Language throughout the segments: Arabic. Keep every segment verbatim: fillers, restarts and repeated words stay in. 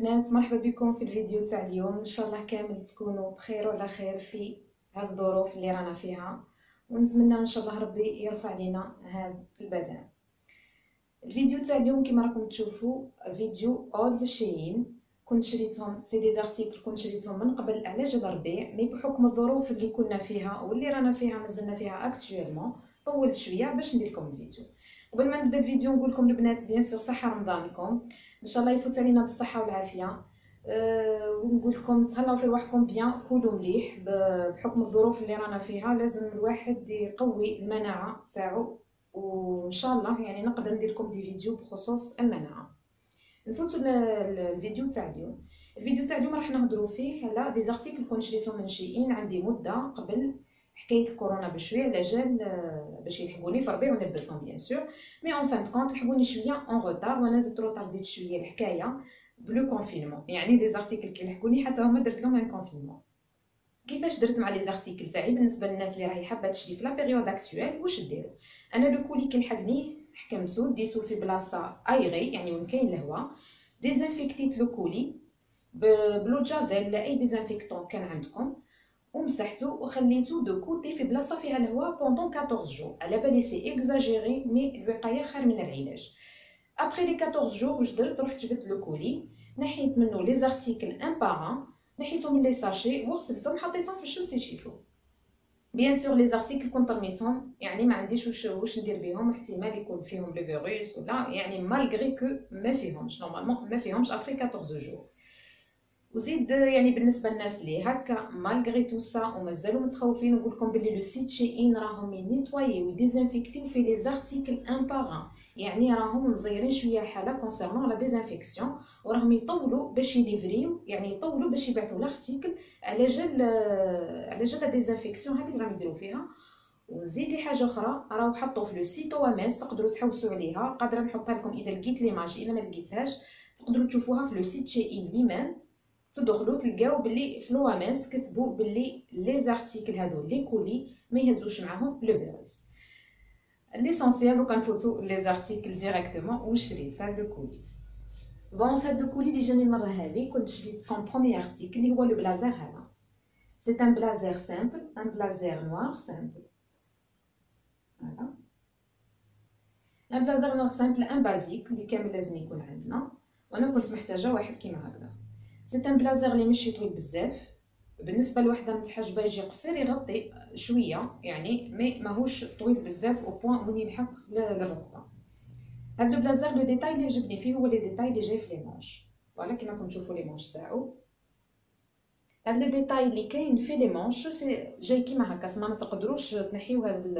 البنات، مرحبا بكم في الفيديو تاع اليوم. ان شاء الله كامل تكونوا بخير وعلى خير في هاد الظروف اللي رانا فيها، ونتمنى ان شاء الله ربي يرفع علينا هاد البلاء. الفيديو تاع اليوم كما راكم تشوفوا فيديو اول شين كنت شريتهم، سي دي زارتيكل كنت شريتهم من قبل على جال الربيع، مي بحكم الظروف اللي كنا فيها واللي رانا فيها مازلنا فيها اكطوالمون طولت شويه باش ندير لكم الفيديو. قبل ما نبدا الفيديو نقول لكم البنات بيان سور صحه رمضانكم، ان شاء الله يفوت علينا بالصحه والعافيه. أه ونقول لكم تهلاو في رواحكم بيان، كلوا مليح بحكم الظروف اللي رانا فيها، لازم الواحد يقوي المناعه تاعو، وان شاء الله يعني نقدر ندير لكم دي فيديو بخصوص المناعه. نفوتوا للفيديو تاع اليوم. الفيديو تاع اليوم راح نهضروا فيه على دي زارتيكل كون شريتهم من شيئين عندي مده قبل حكايه كورونا بشويه، على جال باش يلحقوني في ربيع ونلبسهم بيان سور، مي اون فان دو كونط لحقوني شويه اون غوتار، وانا زدت روطارديت شويه الحكايه بلو كونفينمون، يعني لي زارتيكل كي لحقوني حتى هما درت لهم ان كونفينمون. كيفاش درت مع لي زارتيكل تاعي بالنسبه للناس اللي راهي حابه تشري في لا بيريود اكطويل؟ واش ديروا؟ انا لو كولي كي لحقنيه حكمته ديتو في بلاصه ايغي، يعني وين كاين الهواء، ديزانفيكتيت لو كولي بلو جافيل ولا اي ديزانفيكتون كان عندكم، ومسحته وخليته دو كوتي في بلاصه فيها الهواء بوندون كاطورز جو. على بالي سي اكزاجيري، مي الوقايه خير من العلاج. ابخي لي كاطورز جو واش درت؟ رحت جبت لو كولي، نحيت منه لي زارتيكل ان باران، نحيتهم من لي ساشي وغسلتهم حطيتهم في الشمس يشيفو. بيان سور لي زارتيكل كنت رميتهم، يعني ما عنديش واش واش ندير بهم، احتمال يكون فيهم لو فيروس ولا، يعني مالغري كو ما فيهمش نورمالمون، ما فيهمش ابخي كاطورز جو. وزيد يعني بالنسبه للناس اللي هكا مالغري تو سا ومازالوا متخوفين، نقول لكم بلي لو سيت شيئين راهم ينيطوايو وديزانفيكتيو في لي زارتيكل ان باران، يعني راهم مزيرين شويه حاله كونسيرنون لا ديزانفيكسيون، وراهم يطولوا باش يليفريو، يعني يطولوا باش يبعثوا لارتيكل على جال على جال لا ديزانفيكسيون هذه اللي راهم يديروا فيها. وزيد حاجه اخرى راهو حطوا في لو سيت او ام اس، تقدروا تحوسوا عليها، قادره نحطها لكم اذا لقيت ليماج، اذا ما لقيتهاش تقدروا تشوفوها في لو سيت شيئين ليمان، تدخلوا تلقاو بلي في لوامس كتبوا بلي لي زارتيكل هادو لي كولي ما يهزوش معاهم لو فيروس. ليسونسيال دوكا نفوتو لي زارتيكل ديريكتومون. واش شريت هاد الكولي؟ بون هاد الكولي اللي جاني المره هذه كنت شريت كوم بروميير ارتيكل اللي هو لو بلازير هذا، سي ان بلازير سامبل، ان بلازير نوار سامبل، هذا ان بلازير نوار سامبل ان بازيك اللي كامل لازم يكون عندنا، وانا كنت محتاجه واحد كيما هكذا. سيت ان بلازير لي ماشي طويل بزاف بالنسبه لوحده متحجبه، يجي قصير يغطي شويه يعني، مي ماهوش طويل بزاف او بوين وين يلحق للركبه. هاد لو بلازير لو ديتاي اللي عجبني فيه هو لي ديتاي اللي جاي في لي مونش، فوالا كيما راكم تشوفوا لي مونش تاعو. هاد لو ديتاي اللي كاين في لي مونش جاي كيما هكا، سما ما تقدروش تنحيو هاد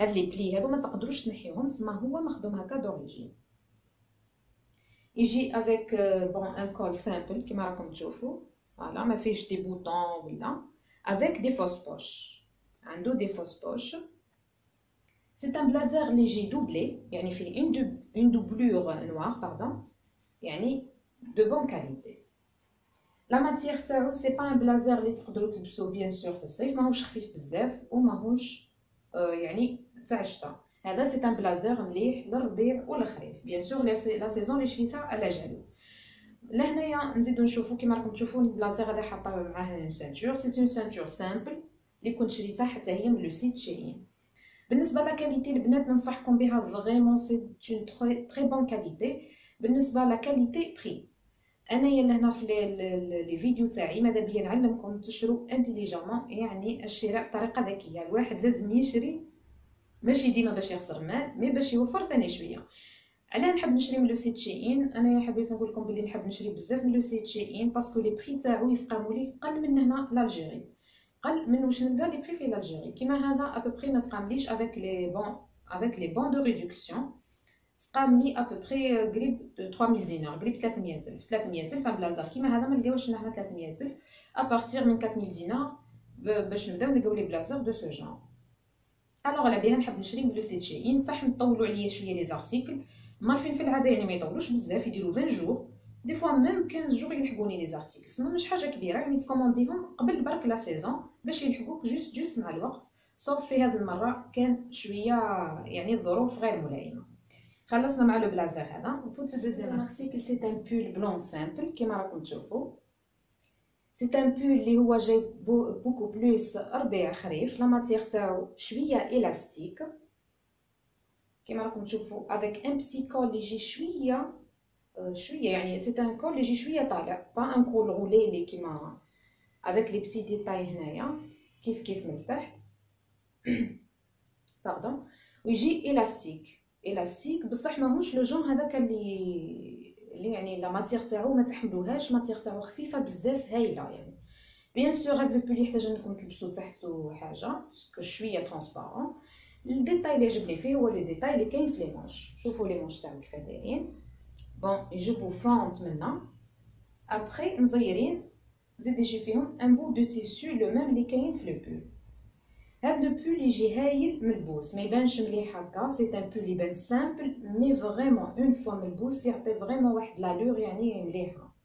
هاد لي بلي هادو، ما تقدروش تنحيوهم، سما هو مخدوم هكا دوريجين. يجي افيك بون ان كول سامبل كيما راكم تشوفوا، فوالا ما فيهش دي بوطون ولا، افيك دي فوس بوش، عنده دي فوس بوش. سي ان بلازير لي جي دوبلي، يعني فيه اون اون دوبلور نوار باردون، يعني دو بون كاليتي. لا ماتيير تاعو سي با ان بلازير لي تقدروا تلبسوه بيان سور في الصيف، ماهوش خفيف بزاف وماهوش يعني تاع الشتا. هذا سي ان بلازير مليح للربيع والخريف بيان سور لا سيزون اللي شريتها على جالو. لهنايا نزيدو نشوفو كيما راكم تشوفو البلازير هذا حاطه معاه ان سانتور، سي اون سانتور سامبل اللي كنت شريتها حتى هي من لو سيت شيئين. بالنسبه لا كاليتي البنات ننصحكم بها فريمون، سي اون تري بون كاليتي. بالنسبه لا كاليتي بري، انايا لهنا في لي فيديو تاعي ماذا بيا نعلمكم تشرو انتيليجامون، يعني الشراء بطريقه ذكيه. الواحد لازم يشري ماشي ديما باش يخسر مال، مي باش يوفر ثاني شويه. علاه نحب نشري من لو سيت شيئين؟ انايا حبيت نقول لكم بلي نحب نشري بزاف من لو سيت شيئين باسكو لي بري تاعو يسقامو لي قل من هنا لالجيري، قل من واش نلقى لي بري في لالجيري. كيما هذا ابوبري ما سقامليش افيك لي بون، افيك لي بون دو ريدكسيون سقامني ابوبري قريب ثلاثة آلاف دينار، قريب ثلاثمية الف، ثلاثمية الف ان بلازار. كيما هذا ما نلقاوش هنا ثلاثمية الف، ابارتيغ من أربعة آلاف دينار باش نبداو نلقاو لي بلازار دو سو جون. الوغ على بها نحب نشري من لو سيت شيئين، صح نطولوا عليا شويه لي زارتيكل، مالفين في العاده يعني ما يطولوش بزاف، يديروا عشرين جوغ دي فوا ميم خمسطاش جوغ يلحقوني لي زارتيكل، سما مش حاجه كبيره يعني تكومونديهم قبل برك لا سيزون باش يلحقوك جوست جوست مع الوقت. صوف في هذه المره كان شويه يعني الظروف غير ملائمه، خلصنا مع لو بلازير هذا نفوت للدوزيام ارتيكل. سي ان بول بلون سامبل كيما راكم تشوفوا. سي ان بول اللي هو جاي بوكو بلوس ربيع خريف. لا ماتيغ تاعو شويه الاستيك كيما راكم تشوفوا افيك ان بتي كول اللي يجي شويه شويه يعني سي ان كول اللي يجي شويه طالع با ان كول غوليلي كيما افيك لي بتي ديتاي هنايا كيف كيف من تحت باردون ويجي الاستيك الاستيك بصح ماهوش لو جون هذاك اللي اللي يعني لا ماتيغ تاعو ما تحملوهاش. ماتيغ تاعو خفيفه بزاف هايله يعني. بيان سور هاد لو بول يحتاج انكم تلبسوا تحتو حاجه شويه ترونسبارون. الديتاي اللي عجبني فيه هو لو ديتاي اللي كاين في لي مونش. شوفوا لي مونش تاعو كيف دايرين بون يجيبوا فونت منا ابري مزيرين زيد يجي فيهم ان بو دو تيسو لو ميم اللي كاين في لو بول. هاد لو بول يجي هايل ملبوس ما يبانش مليح هكا. سي ان بول يبان سامبل مي فريمون اون فوا ملبوس يعطي فريمون واحد لالور يعني مليحه.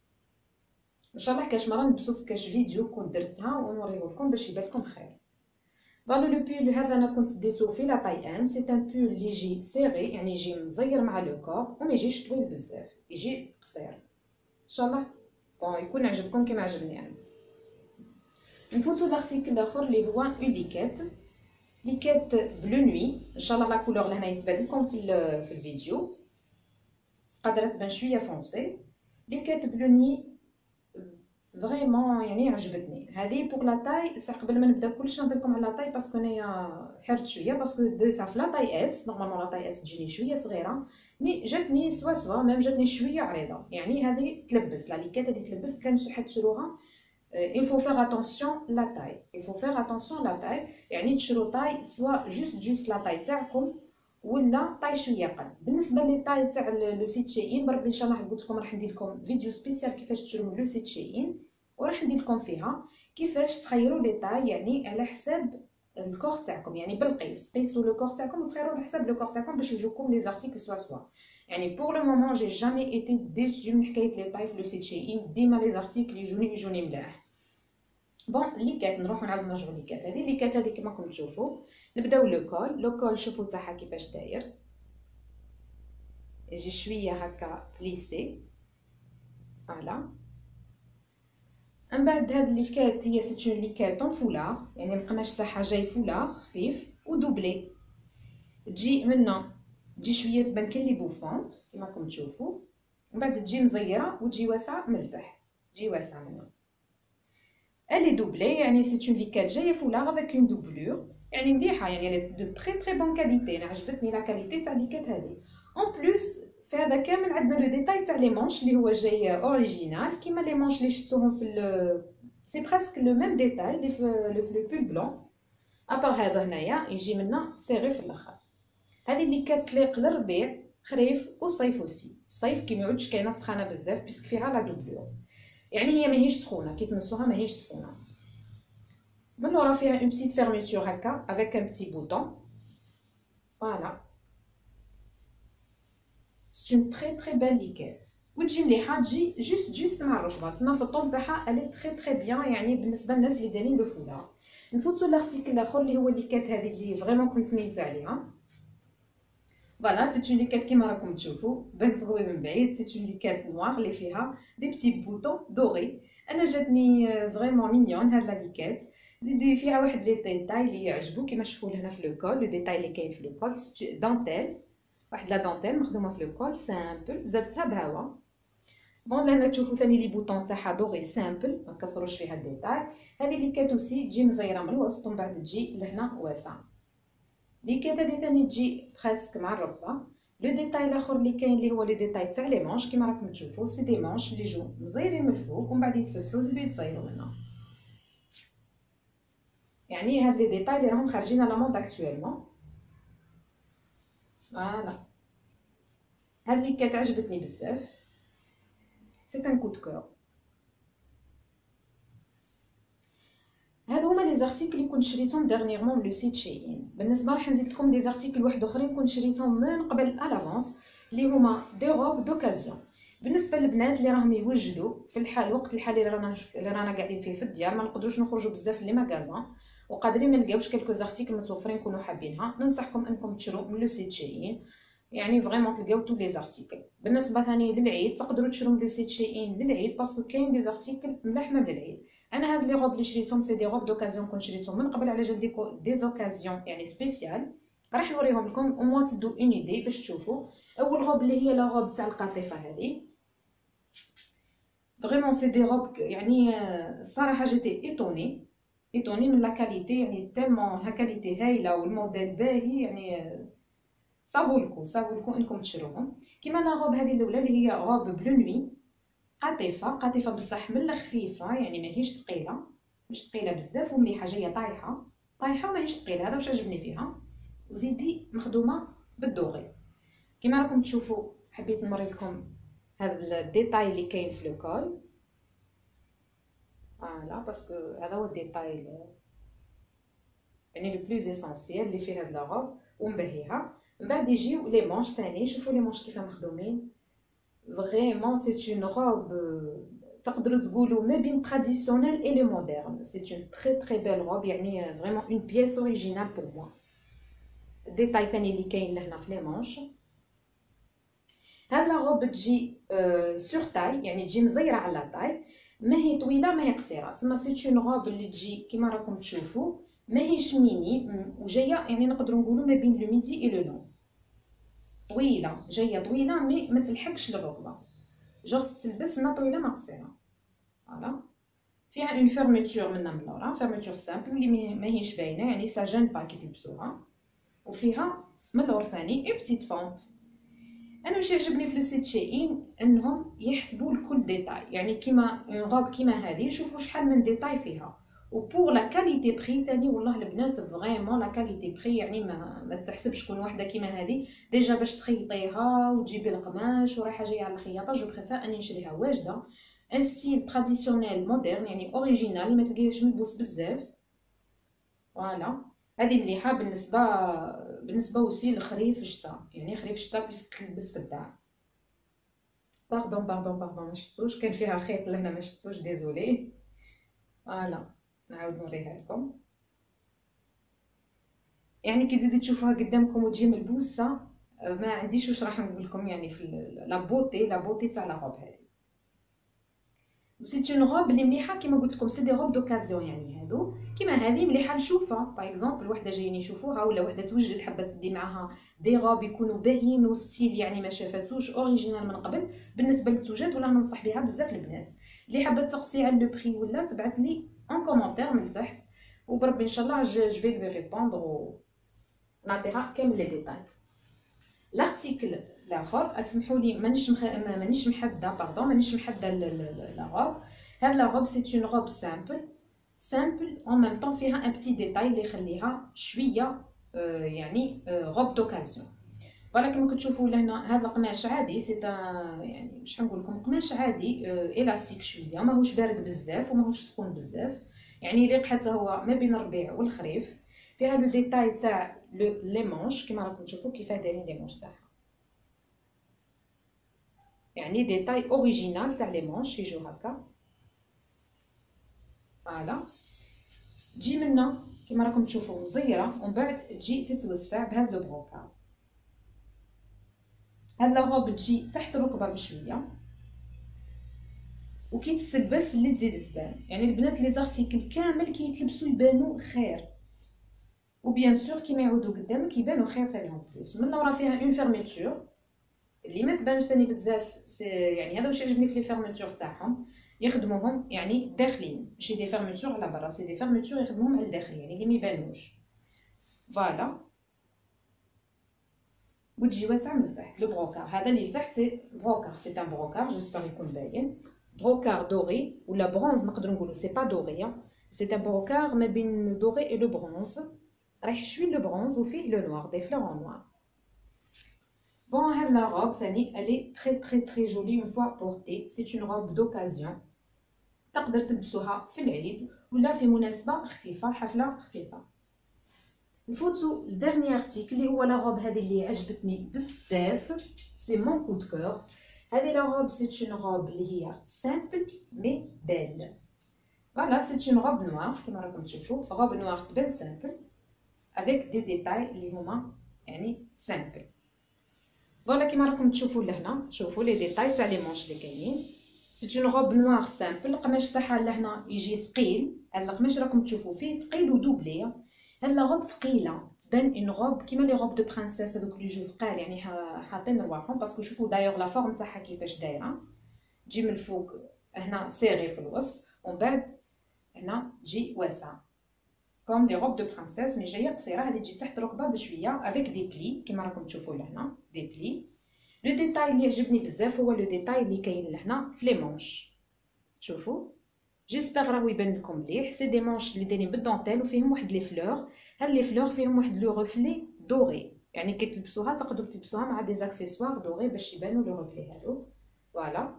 ان شاء الله كاش مره نلبسو في كاش فيديو كون درتها ونوريهولكم باش يبانلكم خير. فالو لو بول هذا انا كنت ديتو في لا طاي ان. سي ان بول اللي يجي سيغي يعني يجي مزير مع لو كور وما يجيش طويل بزاف يجي قصير. ان شاء الله بون يكون عجبكم كيما عجبني يعني. نفوتو لارتيكل الاخر اللي هو اوليكات ليكات بلو نوي. ان شاء الله لا كولور لهنا يتبان لكم في في الفيديو قادره تبان شويه فونسي. ليكات بلو نوي فريمون يعني عجبتني هذه بوغ لا طاي. صح قبل ما نبدا كلشي نهضر لكم على لا طاي باسكو انايا حرت شويه باسكو درتها في لا طاي اس. نورمالمون لا طاي اس تجيني شويه صغيره مي جاتني سوا سوا ميم جاتني شويه عريضه يعني هذه تلبس. لا ليكات هذه تلبس كان شي حد شروها. Il faut faire attention la taille. Il faut faire attention la taille. يعني تشرو طاي سواء جوست جوست لا طاي تاعكم ولا طاي شويه قد. بالنسبه لي طاي تاع لو سيت شيئين بربي ان شاء الله قلت لكم راح ندير لكم فيديو سبيسيال كيفاش تشرو من لو سيت شيئين وراح ندير لكم فيها كيفاش تخيروا لي طاي يعني على حساب الكور تاعكم يعني بالقيس. قيسوا لو كور تاعكم وتخيروا على حساب لو كور تاعكم باش يجوكم لي زارتيكل سوا سوا يعني. pour le moment j'ai jamais été déçue من حكايه لي طاي في لو سيت شيئين. ديما لي زارتيكل يجوني يجوني ملاح. بون ليكات نروحو نعاودو نرجعو ليكات هذه. ليكات هذه كما راكم تشوفوا نبداو لو كول. لو كول شوفوا تاعها كيفاش داير يجي شويه هكا بليسي فوالا. من بعد هاد ليكات هي سيتون ليكاتون فولار يعني القماش تاعها جاي فولار خفيف ودوبلي. تجي منا تجي شويه تبان كلي بوفونت كما راكم تشوفوا. من بعد تجي مزيره وتجي واسعه من التحت تجي واسعه منا. Elle est doublée, يعني c'est une liquette جايه فولار avec une doublure يعني مليحه يعني de très très bonne qualité. انا عجبتني لا كاليتي تاع ليكات هذه. اون بلوس في هذا كامل عندنا لو ديتاي تاع لي مونش اللي هو جاي اوريجينال كيما لي مونش اللي شفتوهم في ال سي بريسك لو ميم ديتاي اللي في لو بول بلون. ابار هذا هنايا يجي منا صغير في الاخر. هذه ليكات تليق للربيع خريف وصيف وسي. الصيف كي ما يعودش كاينه سخانه بزاف بيسك فيها لا دوبلور يعني هي ماهيش سخونه كي تلمسوها ماهيش سخونه. من ورا فيها اون بتيت فيرميتور هكا افيك ان بتي بوطون فوالا. سي اون تري تري بال ليكات وتجي مليحه تجي جوست جوست مع الركبه تما في الطول تاعها الي تري تري بيان يعني بالنسبه للناس اللي دايرين لو فولار. نفوتو لارتيكل الاخر اللي هو ليكات هذه اللي فريمون كنت ميزه عليها فوالا. سي اون ليكات كيما راكم تشوفوا تبان تغوي من بعيد. سي اون ليكات نوار اللي فيها دي بتي بوطون دوري. انا جاتني فريمون مينيون هاد لا ليكات. زيد فيها واحد لي ديتاي اللي يعجبو كيما شوفوا لهنا في لو كول. لو ديتاي اللي كاين في لو كول دانتيل واحد لا دانتيل مخدومه في لو كول سامبل زادتها بهوا. بون لهنا تشوفوا ثاني لي بوطون تاعها دوري سامبل ما كثروش فيها الديتاي. هذه ليكات اوسي تجي مزيره من الوسط ومن بعد تجي لهنا واسعه. ليكات هادي ثاني تجي بريسك مع الركبه. لو ديتاي الاخر اللي كاين اللي هو لو ديتاي تاع لي مونش كيما راكم تشوفوا. سي دي مونش اللي جو مزيرين من الفوق ومن بعد يتفتحوا زيدو يتصايروا منها يعني. هاد لي ديتاي اللي راهم خارجين على مود اكطوالمون فوالا. هاد ليكات عجبتني بزاف سي ان كود كور. هادو هما لي زارتيكل اللي كنت شريتهم ديرنييرمون من لو سيت شيئين. بالنسبه راح نزيد لكم دي زارتيكل واحد اخرين كنت شريتهم من قبل الافانس اللي هما دي روب دوكازيون. بالنسبه للبنات اللي راهم يوجدوا في الحال الوقت الحالي اللي رانا اللي رانا قاعدين فيه في الديار ما نقدروش نخرجوا بزاف لي ماغازون وقادرين ما نلقاوش كلكو زارتيكل متوفرين نكونوا حابينها. ننصحكم انكم تشرو من لو سيت شيئين يعني فريمون تلقاو tous les articles. بالنسبه ثاني للعيد تقدروا تشرو من سيت شيئين للعيد باسكو كاين دي زارتيكل ملحمه للعيد. انا هاد لي روب اللي شريتهم سي دي روب دوكازيون كون شريتهم من قبل على جال ديكو دي زوكازيون يعني سبيسيال. راح نوريهم لكم او موا تدو اون ايدي باش تشوفوا. اول روب اللي هي لا روب تاع القطيفه هذه فريمون سي دي روب يعني صراحه جيتي ايطوني ايطوني من لا كاليتي يعني تالمون ها كاليتي هايله والموديل باهي يعني صابولكو صابولكو انكم تشروهم. كيما لا روب هذه الاولى اللي هي روب بلو نوي قطيفه قطيفه بصح من الخفيفه يعني ماهيش ثقيله مش ثقيله بزاف ومليحه جايه طايحه طايحه ماهيش ثقيله. هذا واش عجبني فيها وزيدي مخدومه بالدوغي. كيما راكم تشوفوا حبيت نوري لكم هذا الديتاي اللي كاين في لوكول فوالا باسكو هذا هو الديتاي يعني لو بلوز اسونسييل اللي في هاد لا روب ومبهيها. من بعد يجيو لي مونش ثاني. شوفوا لي مونش كيفاه مخدومين فريمون سي اون روب تقدروا تقولوا ما بين تراديسيونيل اي لو موديرن. سي اون تري تري بيل روب يعني فريمون اون بيس اوريجينال بور موا. الديتاي ثاني اللي كاين لهنا في لي مونش هاد لا روب تجي سور تاي يعني تجي مزيره على الطاي ماهي طويله ماهي قصيره. سما سي اون روب اللي تجي كيما راكم تشوفوا ماهيش ميني وجايه يعني نقدروا نقولوا ما بين لو ميدي اي لو نو. طويله جايه طويله مي ما تلحقش الركبه جوغ تلبس ما طويله ما قصيره فوالا. فيها اون فيرميتور منا من لورا فيرميتور سامبل اللي ماهيش باينه يعني سا جان با كي تلبسوها. وفيها من لور ثاني اون بتيت فونت. انا واش يعجبني في لو سيت شيئين انهم يحسبوا لكل ديتاي يعني كيما اون روب كيما هذه شوفوا شحال من ديتاي فيها. و بور لا كاليتي بري ثاني والله البنات فريمون لا كاليتي بري يعني ما ما تحسبش شكون وحده كيما هذه ديجا باش تخيطيها وتجيبي القماش وراها جايه على الخياطه. جو بريفير اني نشريها واجده ان ستيل تراديسيونيل موديرن يعني اوريجينال ما تلقايهش ملبوس بزاف فوالا. هذه مليحه بالنسبه بالنسبه وسي لخريف الشتاء يعني خريف الشتاء بس تلبس في الدار. باردون باردون باردون ما شفتوش كان فيها خيط لهنا ما شفتوش ديزولي فوالا. نعاود نوريها لكم يعني كي تزيدي تشوفوها قدامكم وتجي ملبوسه ما عنديش واش راح نقول لكم يعني في لا بوتي لا بوتي تاع لا روب هذه. سي اون روب اللي مليحه كيما قلت لكم سي دي روب دوكازيون يعني هادو كيما هذه مليحه نشوفها باغ اكزومبل وحده جايين يشوفوها ولا وحده توجد حابه تدي معاها دي روب يكونوا باهيين وستيل يعني ما شافتوش اوريجينال من قبل. بالنسبه للتوجد ولا ننصح بها بزاف البنات اللي حابه تسقسي على لو بري ولا تبعث لي ان كومونتير من تحت وبربي ان شاء الله جو في لي ريبوندر ونعطيها كامل لي ديتاي. لارتيكل الاخر اسمحوا لي مانيش مخ... مانيش محدده باردون مانيش محدده لا روب. هاد لا روب سي اون روب سامبل سامبل اون ميم طون فيها ان بتي ديتاي اللي يخليها شويه آه يعني آه روب دوكازيون. ولكن كما تشوفوا لهنا هذا القماش عادي سي يعني مش حنقول لكم قماش عادي الاستيك شويه ماهوش بارد بزاف وماهوش سخون بزاف يعني يليق حتى هو ما بين الربيع والخريف. فيها لو ديتاي تاع لي مونش كما راكم تشوفوا كيفاه دايرين لي مونش تاعها يعني ديتاي اوريجينال تاع لي مونش يجو هكا فوالا. تجي منا كما راكم تشوفوا مزيره ومن بعد تجي تتوسع بهذا لو بروكا. هاد لا روب تجي تحت الركبه بشويه وكي تلبس اللي تزيد تبان يعني البنات لي زارتيكل كامل كي يتلبسوا يبانوا خير وبيان سور كيما يعودوا قدامك يبانوا خير تاعهم فلوس. من لورا فيها اون فيرميتور اللي ما تبانش ثاني بزاف يعني هذا واش يعجبني في لي فيرميتور تاعهم يخدموهم يعني داخلين ماشي دي فيرميتور على برا سي دي فيرميتور يخدموهم على الداخل يعني اللي ما يبانوش فوالا. وتجي واسعه من تحت لو بروكار هذا اللي لتحت سي بروكار سي تان بروكار جيسبر يكون باين بروكار دوري ولا برونز نقدروا نقولوا سي با دوري سي تان بروكار ما بين دوري اي لو برونز رايح شويه لو برونز وفيه لو نوار دي فلور نوار. بون هاد لا روب ثاني الي تري تري تري جولي اون فوا بورتي سي اون روب دوكازيون تقدر تلبسوها في العيد ولا في مناسبه خفيفه حفله خفيفه. نفوتو لدرني ارتيكل اللي هو لا روب هذه اللي عجبتني بزاف سي مون كو دو كور. هذه لا روب سي اون روب اللي هي سامبل مي بيل فوالا. سي اون روب نوار كما راكم تشوفوا روب نوار تبان سامبل افيك دي ديتاي اللي هما يعني سامبل. فوالا كيما راكم تشوفوا لهنا، شوفوا لي ديتاي تاع لي مونش اللي كاينين. سي اون روب نوار سامبل، القماش تاعها لهنا يجي ثقيل، القماش راكم تشوفوا فيه ثقيل ودوبليه. هاد لا روب ثقيله، تبان اون روب كيما لي روب دو برانسيس هذوك لي جو ثقال، يعني حاطين رواحهم باسكو شوفوا دايوغ لا فورم تاعها كيفاش دايره، تجي من الفوق هنا سيري في الوسط ومن بعد هنا تجي واسعه كوم لي روب دو برانسيس، مي جايه قصيره. هذه تجي تحت ركبه بشويه افيك دي بلي كيما راكم تشوفوا لهنا دي بلي. لو ديتاي اللي عجبني بزاف هو لو ديتاي اللي كاين لهنا في لي مونش، شوفوا جيسبيغ راهو يبان لكم مليح. سي دي مونش اللي دايرين بالدونتيل وفيهم واحد لي فلور، هاد لي فلور فيهم واحد لو روفلي دوري، يعني كي تلبسوها تقدروا تلبسوها مع دي زاكسيسوار دوري باش يبانوا لو روفلي هادو. فوالا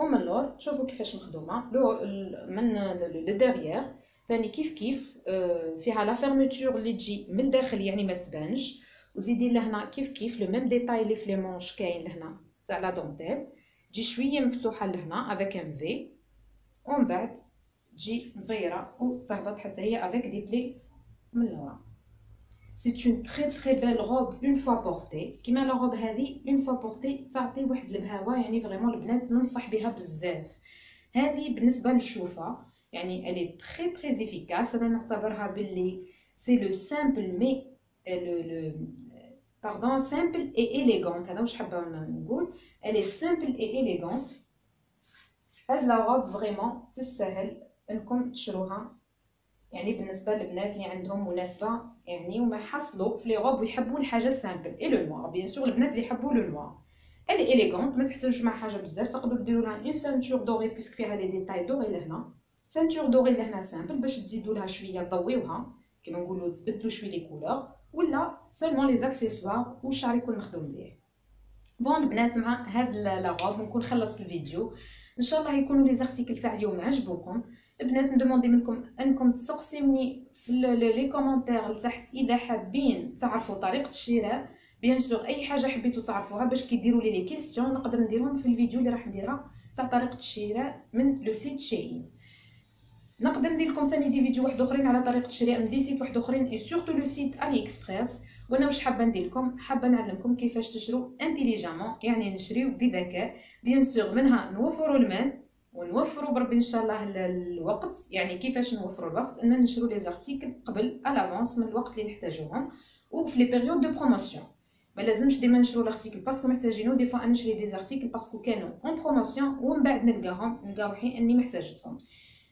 ومن اللور شوفوا كيفاش مخدومه لو من لديغيير ثاني كيف كيف فيها لا فيرميتور اللي تجي من الداخل يعني ما تبانش. وزيدين لهنا كيف كيف لو ميم ديتاي اللي في لي مونش كاين لهنا تاع لا دونتيل، تجي شويه مفتوحه لهنا افيك ان في ومن بعد تجي مزيره وتهبط حتى هي افيك دي بلي من اللورا. سي اون تري تري بيل روب اون فوا بورتي، كيما لا روب هذه اون فوا بورتي تعطي واحد البهاوه، يعني فريمون البنات ننصح بها بزاف. هذه بالنسبه للشوفه يعني الي تري تري افيكاس، انا نعتبرها باللي سي لو سامبل مي لو لو باردون سامبل اي اليغونت، هذا واش حابه نقول الي سامبل اي اليغونت. هاد لا روب فريمون تستاهل انكم تشروها، يعني بالنسبه للبنات اللي عندهم مناسبه يعني وما حصلوا في لي روب ويحبوا الحاجه سامبل اي لو نوار. بيان سور البنات اللي يحبوا لو نوار الاليغونت ما تحتاجوش مع حاجه بزاف، تقدروا ديروا لها اون سانتور دوري بيسك فيها لي ديتاي دوري لهنا، سانتور دوري لهنا سامبل باش تزيدوا لها شويه تضويوها كما نقولوا تبدلوا شويه لي كولور، ولا سولمون لي زاكسيسوار والشعر يكون مخدوم مليح. بون البنات مع هاد لا روب نكون خلصت الفيديو، ان شاء الله يكونوا لي زارتيكل تاع اليوم عجبوكم. البنات ندوموندي منكم انكم تسقسيوني في لي كومونتير لتحت اذا حابين تعرفوا طريقه الشراء، بيان سور اي حاجه حبيتوا تعرفوها باش كيديروا لي لي كيسيون نقدر نديرهم في الفيديو اللي راح نديرها تاع طريقه الشراء من لو سيت شين. نقدر ندير لكم ثاني دي فيديو واحد اخرين على طريقه الشراء من دي سيت واحد اخرين اي سورتو لو سيت الي اكسبريس. وانا واش حابه ندير لكم، حابه نعلمكم كيفاش تشرو انتيليجامون، يعني نشريو بذكاء بيان سور، منها نوفروا المال ونوفروا بربي ان شاء الله الوقت. يعني كيفاش نوفروا الوقت؟ ان نشروا لي زارتيكل قبل الافونس من الوقت اللي نحتاجوهم وفي لي بيريود دو بروموسيون. ما لازمش ديما نشروا لارتيكل باسكو محتاجينو، دي فوا نشري دي زارتيكل باسكو كانوا اون بروموسيون ومن بعد نلقاهم نلقاو حين اني محتاجتهم.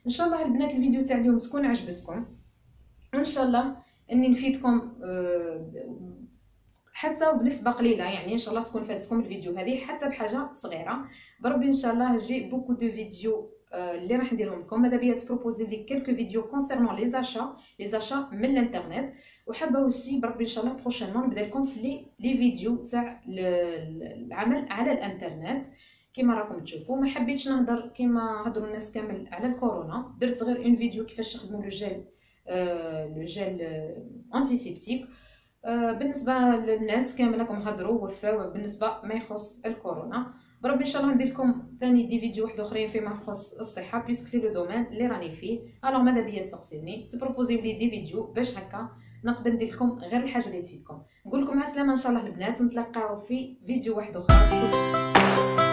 ان شاء الله البنات الفيديو تاع اليوم تكون عجبتكم، ان شاء الله اني نفيدكم حتى وبنسبه قليله، يعني ان شاء الله تكون فاتتكم الفيديو هذه حتى بحاجه صغيره. بربي ان شاء الله جي بوكو دو فيديو اللي راح نديرهم لكم، هذا بيا تبروبوزي لي كلكو فيديو كونسيرنون لي زاشا لي زاشا من الانترنت. وحابه اوسي بربي ان شاء الله بروشينمون نبدا لكم في لي فيديو تاع العمل على الانترنت كما راكم تشوفوا. ما حبيتش نهضر كما هضروا الناس كامل على الكورونا، درت غير اون فيديو كيفاش تخدموا لو جيل لو جيل انتيسيبتيك. بالنسبه للناس كامل راكم هضروا وفاو بالنسبه ما يخص الكورونا. بربي ان شاء الله ندير لكم ثاني دي فيديو واحد اخرين فيما يخص الصحه بيسك سي لو دومين اللي راني فيه. الوغ ماذا بيا تسقسيوني تبروبوزيو لي دي فيديو باش هكا نقدر ندير لكم غير الحاجه اللي تفيدكم. نقول لكم مع السلامه ان شاء الله البنات، ونتلاقاو في فيديو واحد اخر.